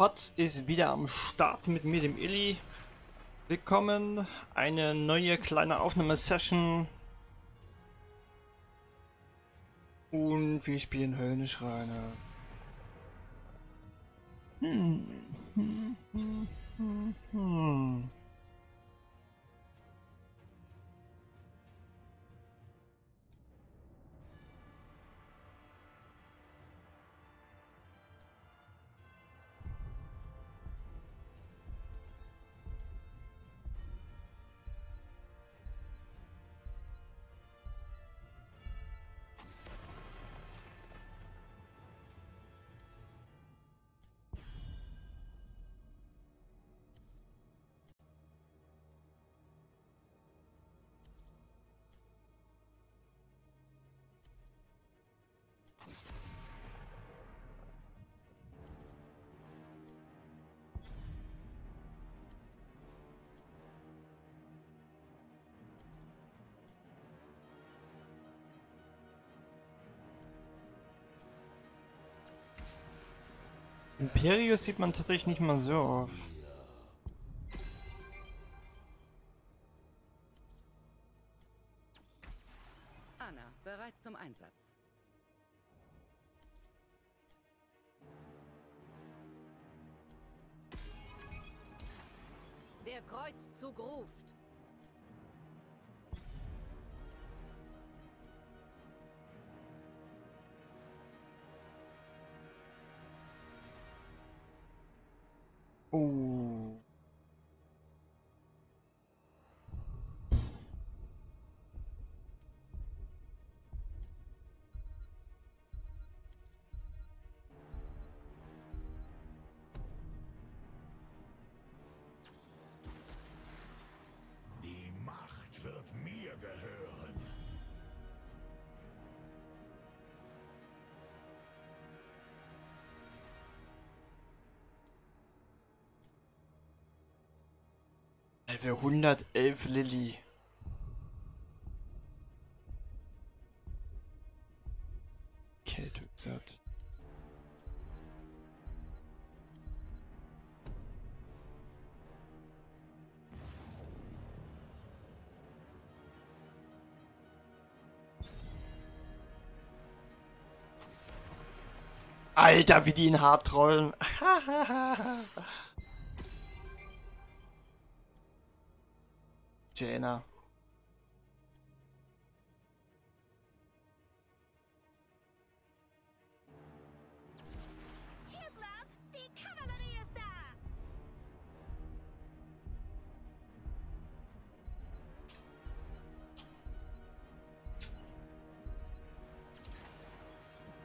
Potz ist wieder am Start mit mir, dem Illy. Willkommen, eine neue kleine Aufnahmesession. Und wir spielen Höllenschreine. Imperius sieht man tatsächlich nicht mal so oft. Anna, bereit zum Einsatz. Der Kreuzzug ruft. Level 111 Lilly. Kälte satt. Alter, wie die ihn hart trollen. Jana.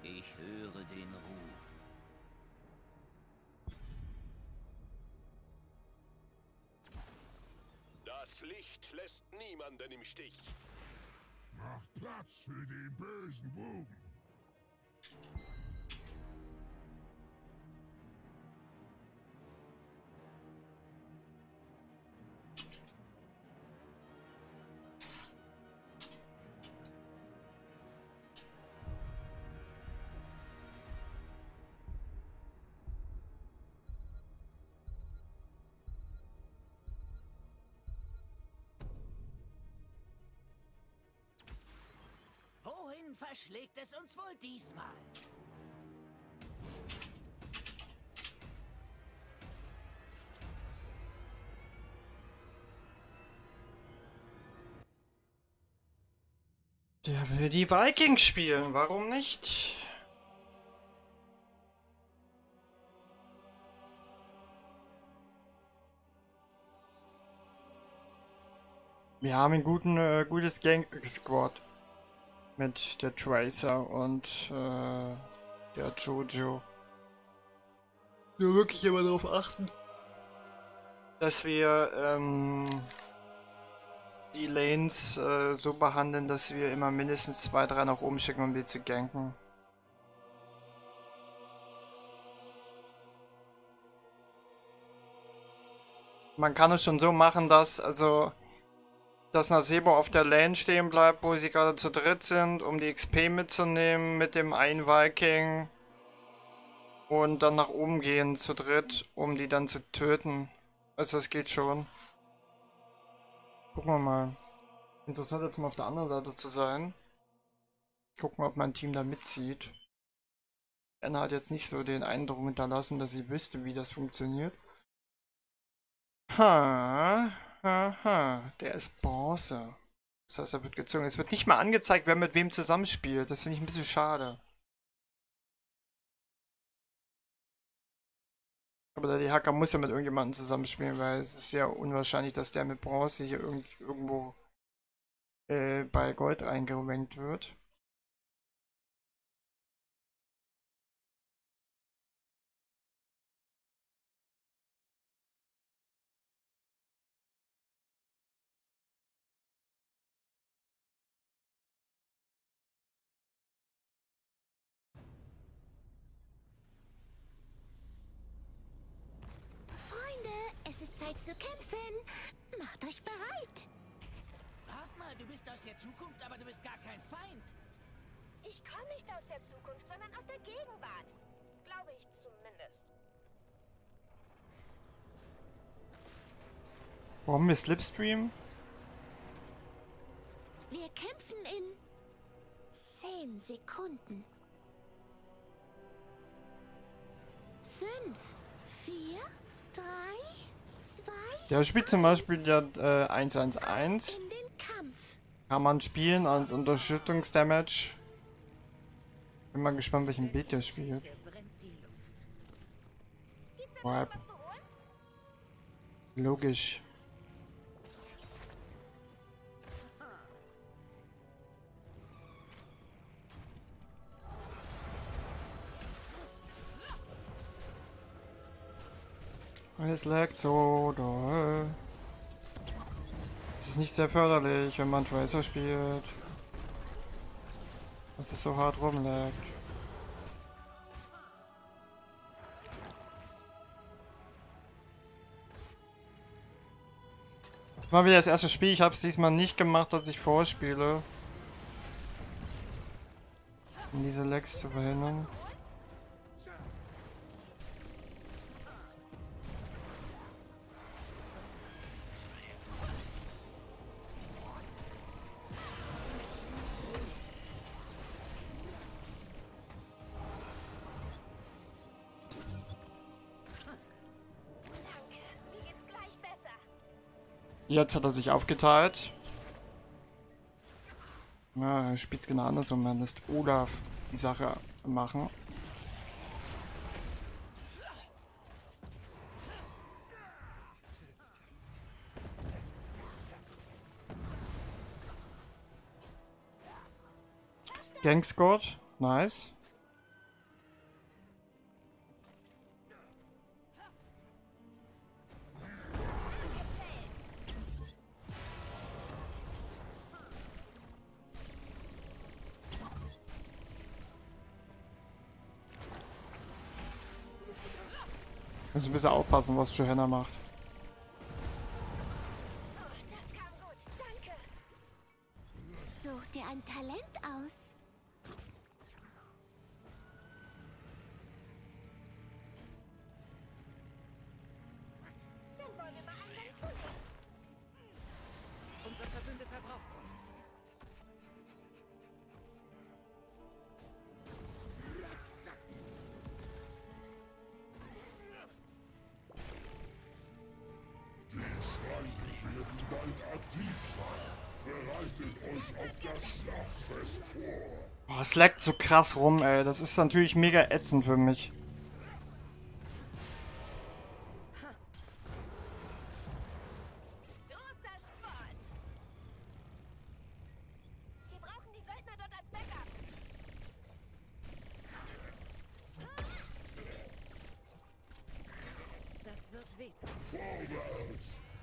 Ich höre den Ruf. Das Licht lässt niemanden im Stich. Macht Platz für den bösen Buben. Verschlägt es uns wohl diesmal. Der will die Vikings spielen, warum nicht? Wir haben ein gutes Gang-Squad. Mit der Tracer und der Jojo. Nur wirklich immer darauf achten, dass wir die Lanes so behandeln, dass wir immer mindestens 2, 3 nach oben schicken, um die zu ganken. Man kann es schon so machen, dass dass Nasebo auf der Lane stehen bleibt, wo sie gerade zu dritt sind, um die XP mitzunehmen mit dem einen Viking. und dann nach oben gehen zu dritt, um die dann zu töten. Also das geht schon. Gucken wir mal. Interessant jetzt mal auf der anderen Seite zu sein. Gucken, ob mein Team da mitzieht. Anna hat jetzt nicht so den Eindruck hinterlassen, dass sie wüsste, wie das funktioniert. Ha, ha, ha. Der ist Bronze. Das heißt, er wird gezogen. Es wird nicht mal angezeigt, wer mit wem zusammenspielt. Das finde ich ein bisschen schade. Aber der Hacker muss ja mit irgendjemandem zusammenspielen, weil es ist sehr unwahrscheinlich, dass der mit Bronze hier irgendwo bei Gold eingerankt wird. Es ist Zeit zu kämpfen. Macht euch bereit. Warte mal, du bist aus der Zukunft, aber du bist gar kein Feind. Ich komme nicht aus der Zukunft, sondern aus der Gegenwart. Glaube ich zumindest. Warum ist Lipstream? Wir kämpfen in 10 Sekunden. 5, 4, 3, 2. Der spielt zum Beispiel ja 1-1-1. Kann man spielen als Unterstützungsdamage. Bin mal gespannt, welchen Bild der spielt. Logisch. Es laggt so doll. Es ist nicht sehr förderlich, wenn man Tracer spielt. Dass es so hart rumlaggt. Mal wieder das erste Spiel. Ich habe es diesmal nicht gemacht, dass ich vorspiele. Um diese Lags zu verhindern. Jetzt hat er sich aufgeteilt. Ja, er spielt es genau andersrum. Man lässt Olaf die Sache machen. Gangscott. Nice. Ich muss ein bisschen aufpassen, was Johanna macht. Oh, das kam gut, danke. Such dir ein Talent aus. Dann wollen wir mal einen zulegen. Unser Verbündeter braucht . Oh, es laggt so krass rum, ey. Das ist natürlich mega ätzend für mich.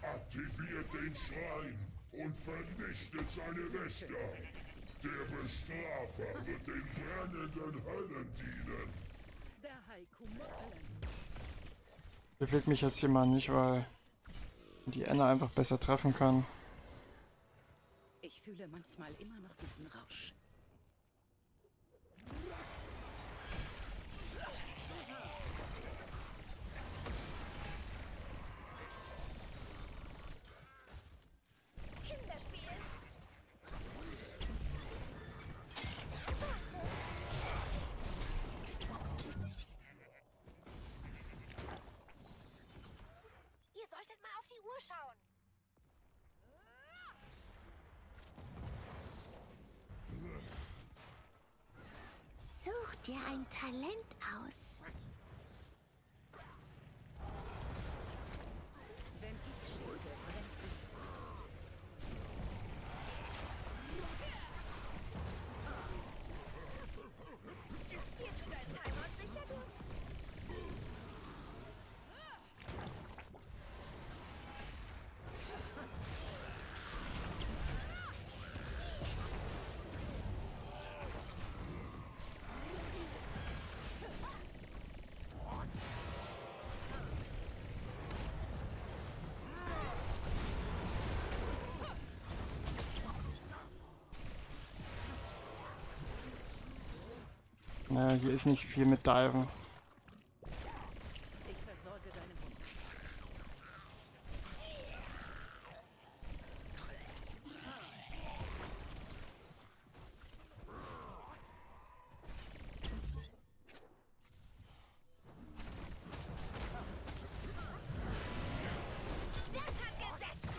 Aktiviert den Schrein und vernichtet seine Wächter. Der Bestrafer wird den brennenden Höllen dienen. Bewegt mich jetzt hier mal nicht, weil die Anna einfach besser treffen kann. Ich fühle manchmal immer noch diesen Rausch. Lebt dir ein Talent aus. Wenn ich schieße, brennt die. Ist dir für dein Timer sicher gut? Hier ist nicht viel mit Diven. Ich versorge deine Wunden. Das hat gesetzt!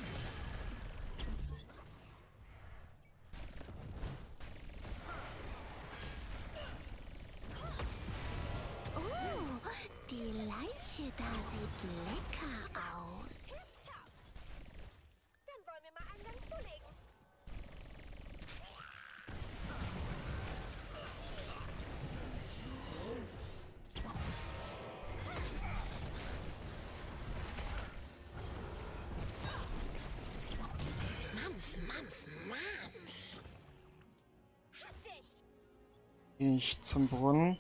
Die Leiche da sieht lecker aus. Dann wollen wir mal einen zulegen. Mampf, Mampf, Mampf. Hab dich. Ich zum Brunnen.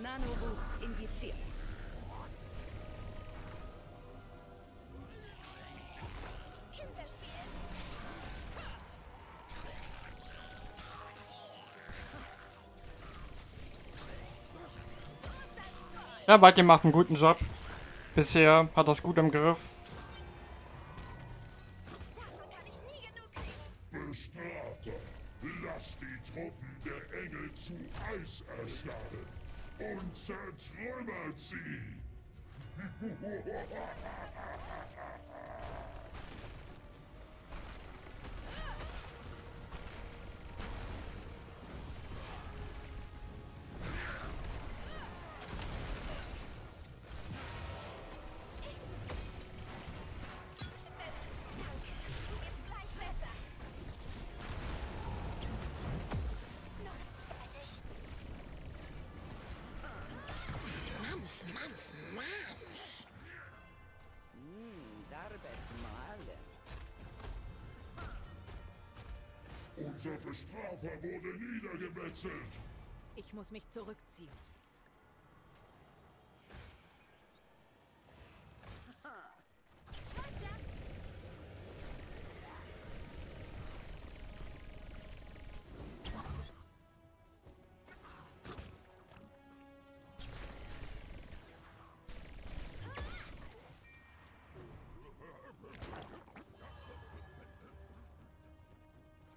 Nano Boost indiziert. Hinterspiel. Ja, Baki macht einen guten Job. Bisher hat das gut im Griff. Bestrafer, lass die Truppen der Engel zu Eis erstarren. Und zertrümmert sie! Unser Bestrafer wurde niedergemetzelt. Ich muss mich zurückziehen.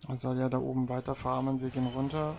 Er soll ja da oben weiter farmen, wir gehen runter.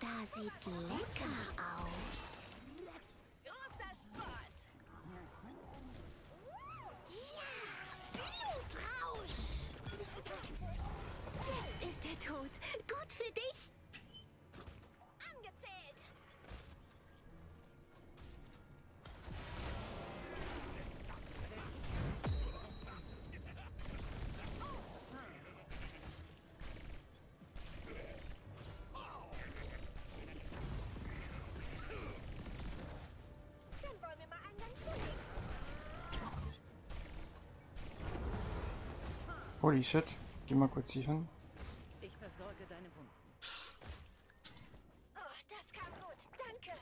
Da sieht lecker aus. Großer Sport. Ja, Blutrausch. Jetzt ist er tot. Gut für dich. Angezählt. Holy shit. Geh mal kurz hier hin. Ich versorge deine Wunden. Oh, das kam gut. Danke.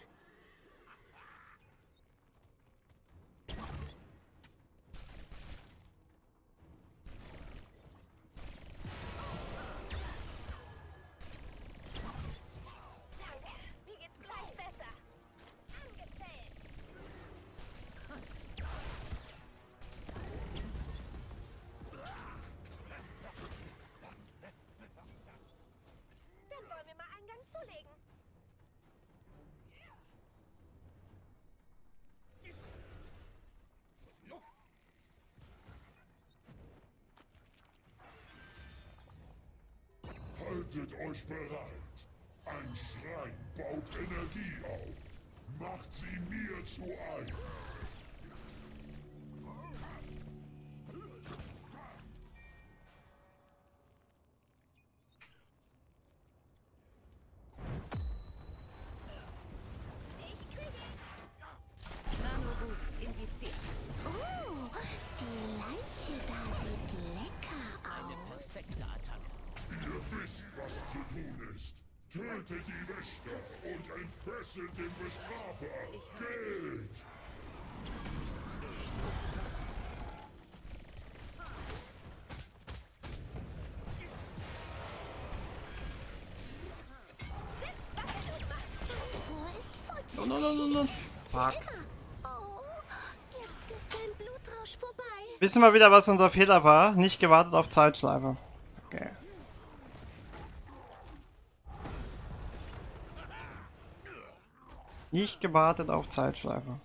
Haltet euch bereit! Ein Schrein baut Energie auf! Macht sie mir zu eigen! Ich kriege! Nano Boost indiziert! Oh, die Leiche da sieht lecker aus! Eine perfekte Attacke! Ihr wisst, was zu tun ist. Tötet die Wächter und entfesselt den Bestrafer. Geht! No, no, no, no, no. Fuck. Jetzt ist dein Blutrausch vorbei. Wissen wir wieder, was unser Fehler war? Nicht gewartet auf Zeitschleife. Okay. Nicht gewartet auf Zeitschleife.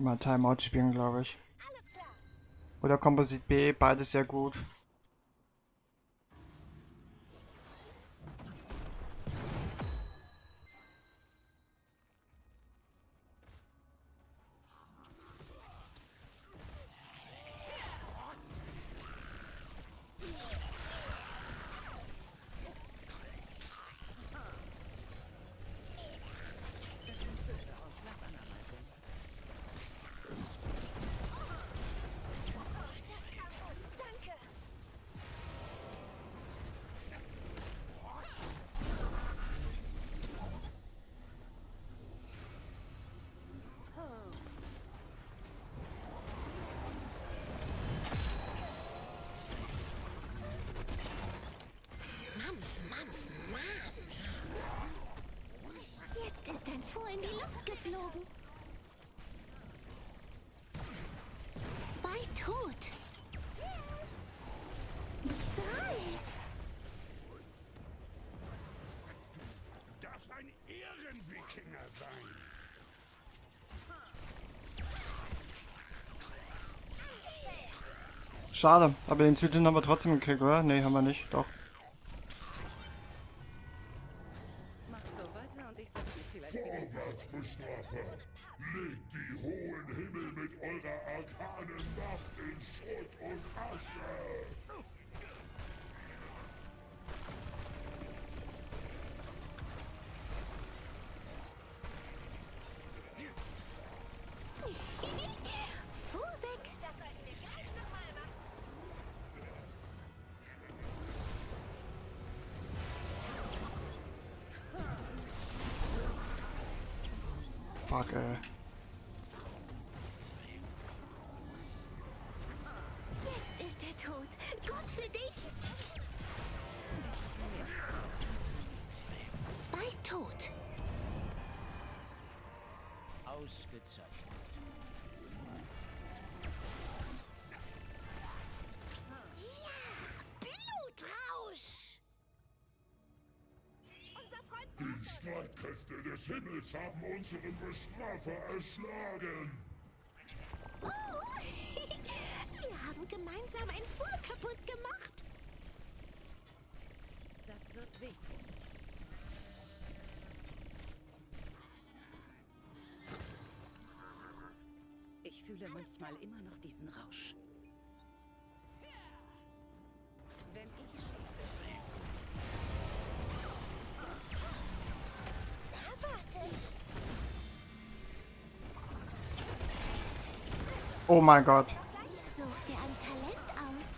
Mal Timeout spielen, glaube ich. Oder Komposit B, beides sehr gut. Ist ein Fuhl in die Luft geflogen. Zwei tot. Drei. Das darf ein Ehrenwikinger sein. Schade, aber den Zütteln haben wir trotzdem gekriegt, oder? Nee, haben wir nicht, doch. Bestrafer, legt die hohen Himmel mit eurer arkanen Macht in Schutt und Asche! Fuck, ey. Jetzt ist er tot. Gut für dich. Zwei tot. Ausgezeichnet. Die Streitkräfte des Himmels haben unseren Bestrafer erschlagen. Oh, wir haben gemeinsam ein Fuhl kaputt gemacht. fühle manchmal immer noch diesen Rausch. Wenn ich schieße... Warte! Oh mein Gott. Such dir ein Talent aus.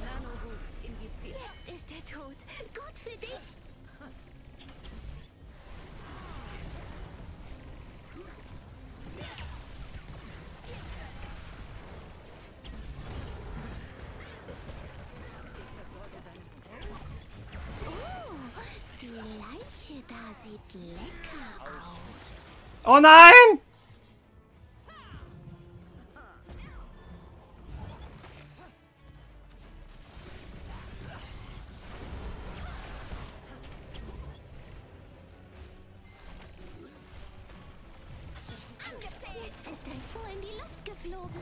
Nano Boost indiziert. Jetzt ist er tot. Gut für dich. Da sieht lecker aus. Oh nein! Jetzt ist ein Fuhl in die Luft geflogen.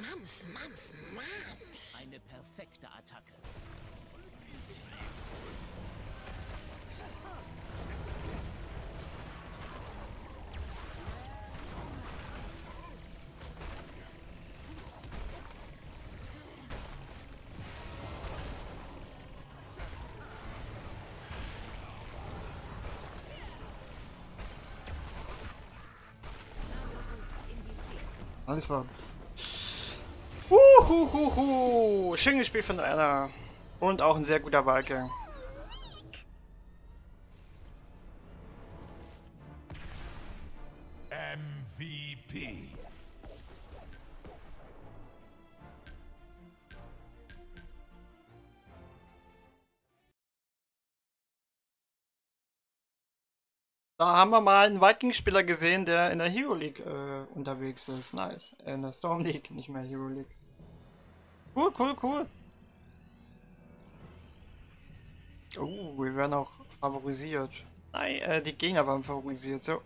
Mampf, Mampf, Mampf. Eine perfekte Attacke. Alles war. Schön gespielt von Johanna. Und auch ein sehr guter Walker. MVP. Da haben wir mal einen Vikings-Spieler gesehen, der in der Hero League unterwegs ist. Nice. In der Storm League, nicht mehr Hero League. Cool, cool, cool. Oh, wir werden auch favorisiert. Nein, die Gegner waren favorisiert. So.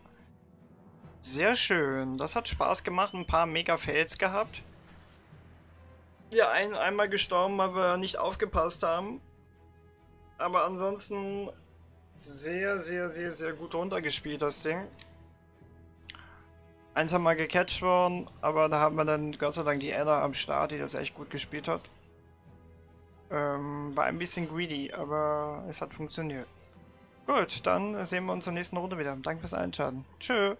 Sehr schön. Das hat Spaß gemacht. Ein paar Mega-Fails gehabt. Ja, einmal gestorben, weil wir nicht aufgepasst haben. Aber ansonsten... Sehr, sehr, sehr, sehr gut runtergespielt, das Ding. Eins haben wir gecatcht worden, aber da haben wir dann Gott sei Dank die Ada am Start, die das echt gut gespielt hat. War ein bisschen greedy, aber es hat funktioniert. Gut, dann sehen wir uns in der nächsten Runde wieder. Danke fürs Einschalten. Tschö.